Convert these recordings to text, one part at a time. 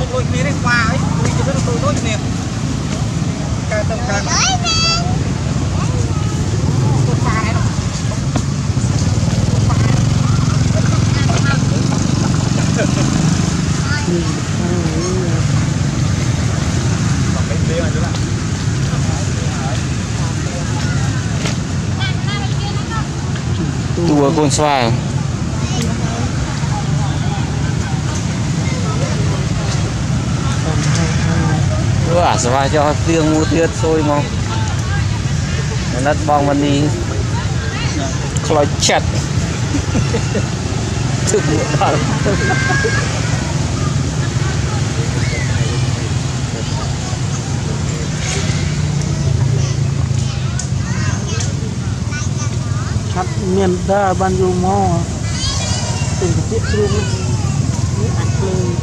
một lối kia đấy qua ấy, đi cho nó tối miệng. Cái tầm cái. Tua con xoài. Tua à xoài cho tiếng mua tiết sôi mong. Nó bong vào đi. Khói chặt. Thực bụng. Miền đa ban du mò từng tiết luôn những ảnh lên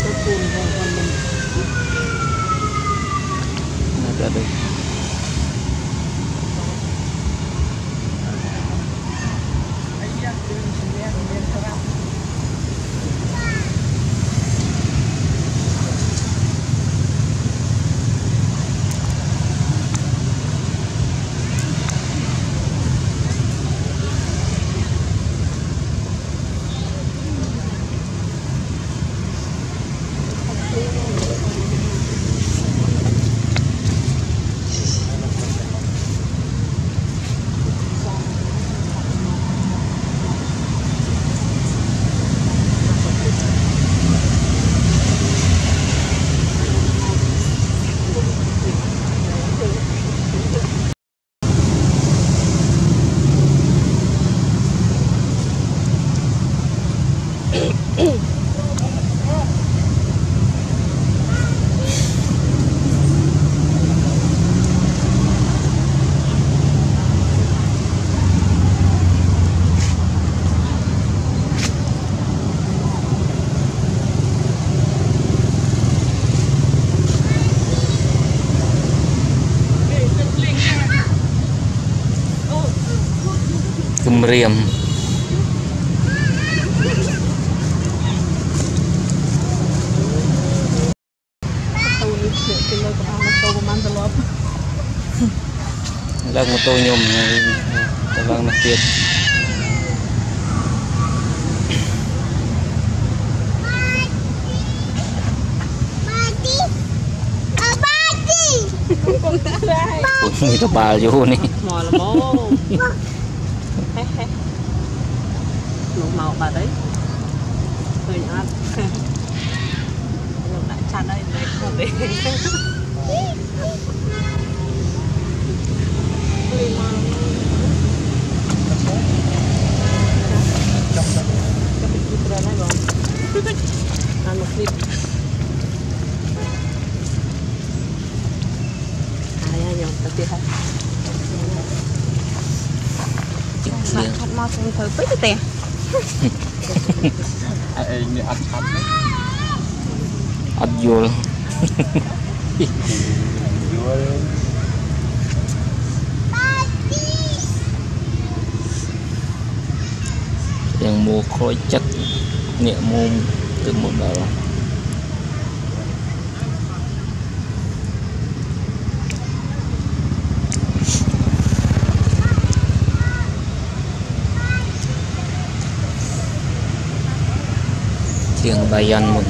riêng lần một tôi nhôm lần mặt tiền người ta bà vô này lũ màu bà đấy người ăn lũ đã chăn đây đấy không đấy ăn một thịt ai ai nhộng tập đi ha bạn khát mò xuống thử bứt cái tiền ăn vô đang mua khói chất nhẹ môn từ một đầu yang bayan mun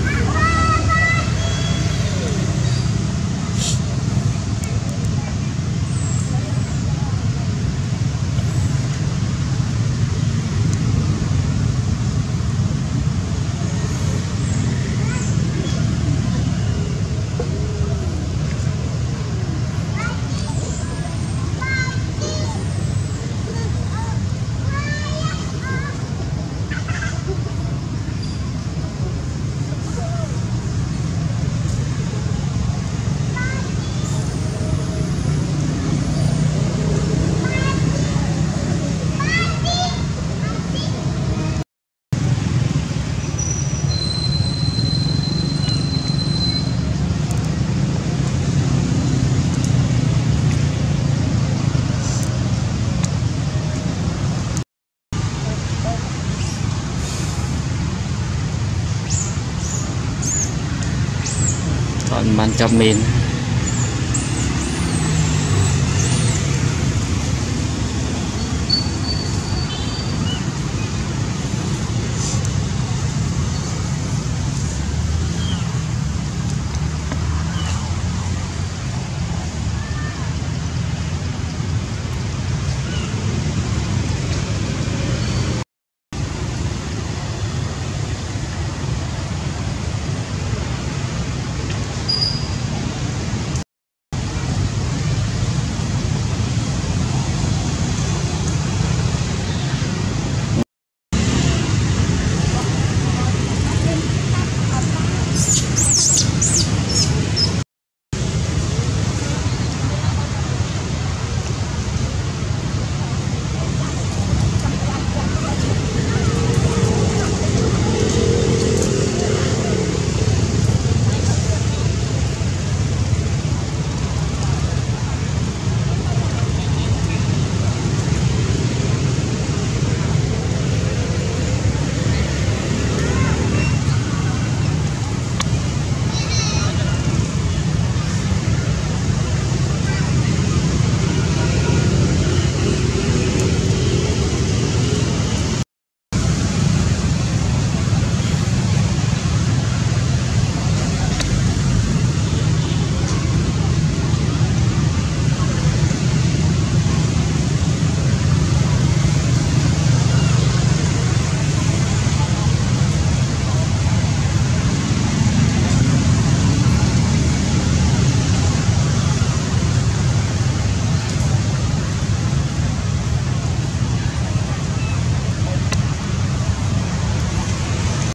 มันจำเมน